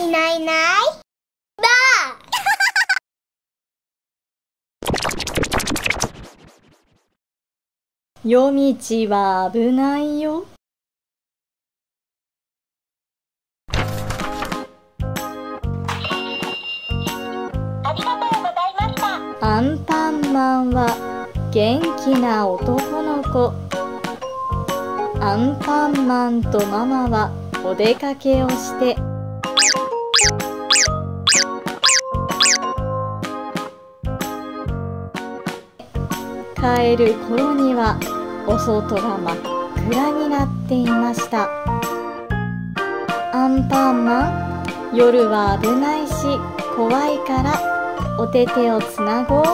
いないいないばあ夜道は危ないよ。ありがとうございました。アンパンマンは元気な男の子。アンパンマンとママはお出かけをして帰る頃にはお外が真っ暗になっていました。アンパンマン、夜は危ないし怖いからお手手をつなごう。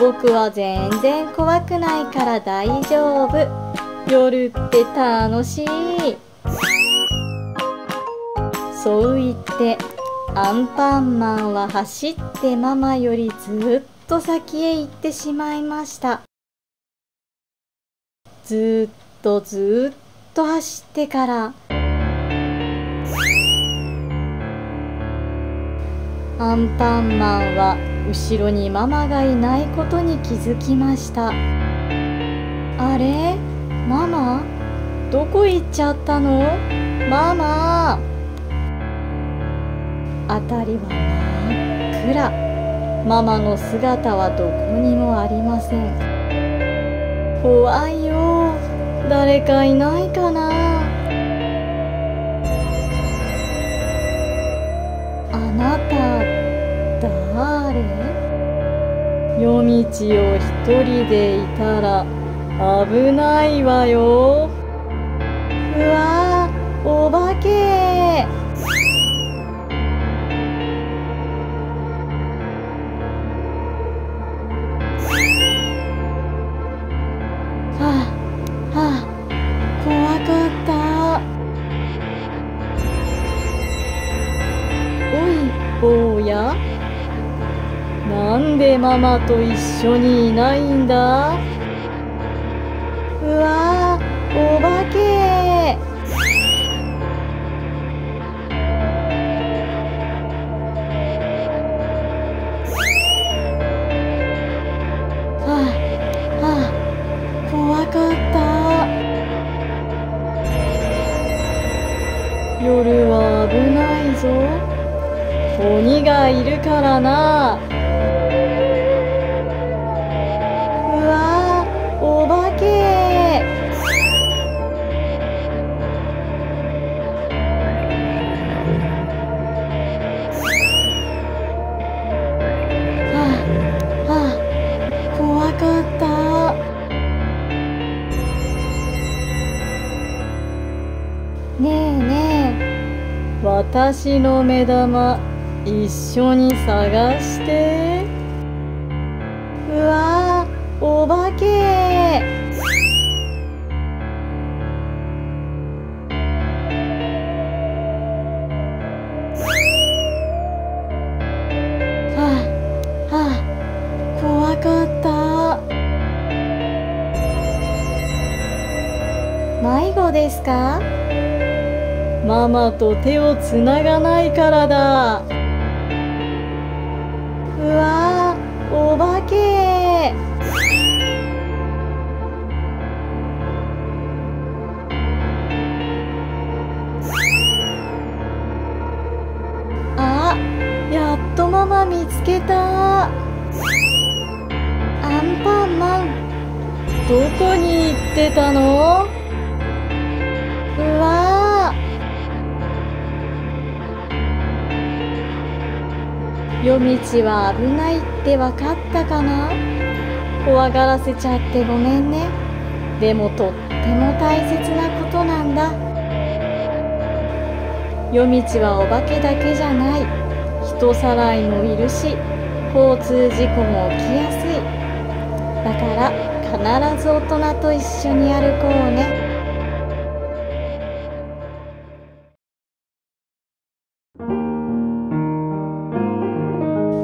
僕は全然怖くないから大丈夫。夜って楽しい。そう言ってアンパンマンは走ってママよりずっと先へ行ってしまいました。ずっと走ってからアンパンマンは後ろにママがいないことに気づきました。あれ？ママ、どこ行っちゃったの？ママ、あたりは真っ暗。ママの姿はどこにもありません。怖いよ、誰かいないかな。あなた、誰？夜道を一人でいたら危ないわよ。うわー、お化け。はあ、怖かった。おい、坊や、なんでママと一緒にいないんだ。うわー、お化け。はあ、怖かった。夜は危ないぞ。鬼がいるからな。うわー、お化け。私の目玉、一緒に探して。うわー、お化け。はあ、怖かった。迷子ですか？ママと手をつながないからだ。うわー、お化け。あ、やっとママ見つけた。アンパンマン、どこに行ってたの？うわー、夜道は危ないってわかったかな？怖がらせちゃってごめんね。でもとっても大切なことなんだ。夜道はお化けだけじゃない。人さらいもいるし、交通事故も起きやすい。だから必ず大人と一緒に歩こうね。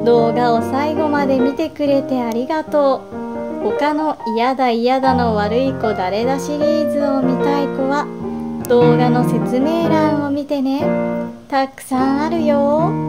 動画を最後まで見てくれてありがとう。他の嫌だ嫌だの悪い子誰だシリーズを見たい子は動画の説明欄を見てね。たくさんあるよ。